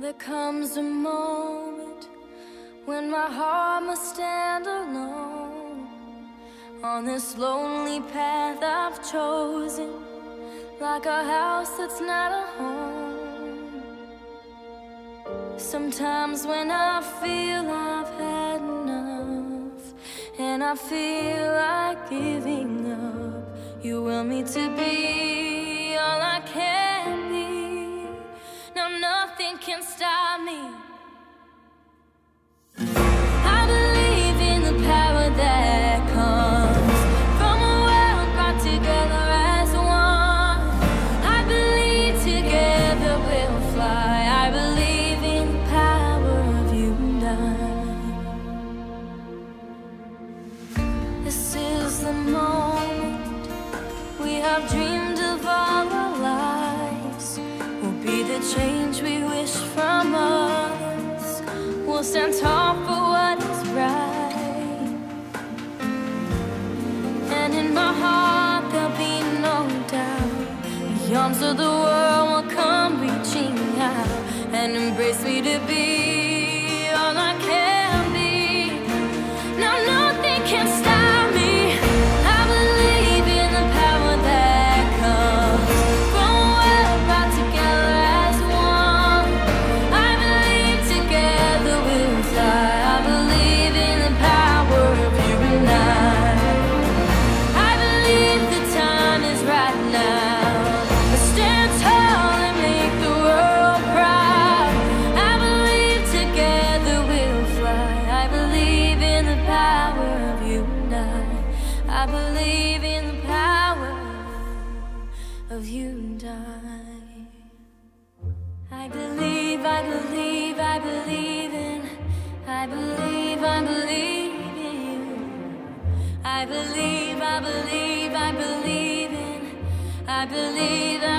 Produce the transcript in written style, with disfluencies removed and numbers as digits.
There comes a moment when my heart must stand alone. On this lonely path I've chosen, like a house that's not a home. Sometimes when I feel I've had enough and I feel like giving up, you will me to be all I can be. Nothing can stop me. I believe in the power that comes from a world brought together as one. I believe together we'll fly. I believe in the power of you and I. This is the moment we have dreamed of all our lives. We'll be the change we wish from us. We'll stand tall for what is right. And in my heart there'll be no doubt, the arms of the world will come reaching out and embrace me to be all I can be. Now nothing can stop me. I believe in, I believe in.